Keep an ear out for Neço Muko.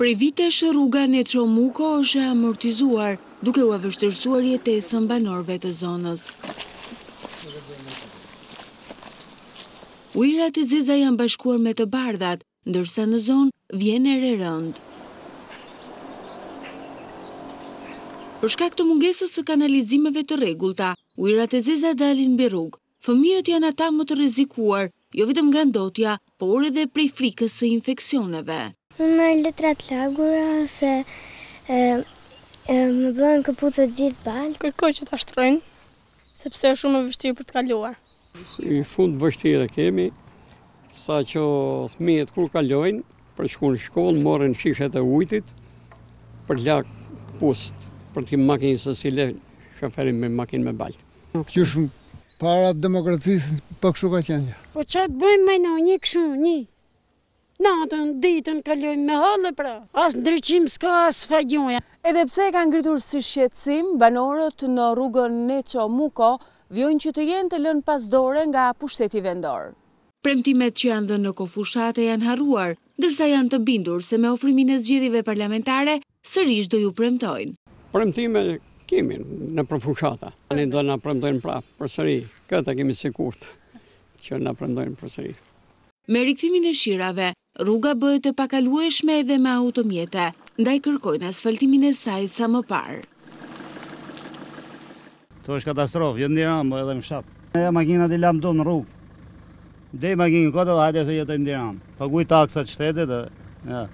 Prej vitesh rruga Neço Muko është amortizuar, duke u vështirësuar jetesën banorëve të zonës. Ujërat e zeza janë bashkuar me të bardhat, ndërsa në zonë vjen e re rënd. Për shkak të mungesës së kanalizimeve të rregullta, ujërat e zeza dalin mbi rrugë. Fëmijët janë ata më të rrezikuar, jo vetëm nga ndotja, por edhe prej frikës së infeksioneve. Më marrë letrat lagura, se më bëhen këpucët gjithë balë. Kërkoj që ta shtrojnë, sepse është shumë vështirë për të kaluar. Shumë vështirë kemi, sa që fëmijët kur kalojnë, për shku në shkollë, morën shishet e ujtit, për lak pustë, për ti makinë së sile, shoferin me makinë me balë. Qysh para demokracisë, për këshu ka qenë. Po që të bëjmë majna, një këshu, një. Natën, ditën, kalojmë me hallë pra, as ndryqim s'ka, as fagjoja. Edhe pse e kanë ngritur si shqetësim, banorët në rrugën Neço Muko vjojnë që të jenë të lënë pas dore nga pushteti vendor. Premtimet që janë dhënë në kofushate janë harruar, ndërsa janë të bindur se me ofrimin e zgjedhjeve parlamentare sërish do ju premtojnë. Premtime kemi në përfushata. Ne do na premtojnë prapë përsëri, këtë kemi sigurt që na premtojnë përsëri. Me rikthimin e shirave, rruga bëhet e pakalueshme edhe me automjete, ndaj kërkojnë asfaltimin e saj sa më parë. Këto është katastrofë, jëtë një ramë edhe më shatë. E makinat i lamë do në rrugë. Dhe i makinën këtë dhe hajde se jetëm një ramë. Paguj taksa qëtete dhe...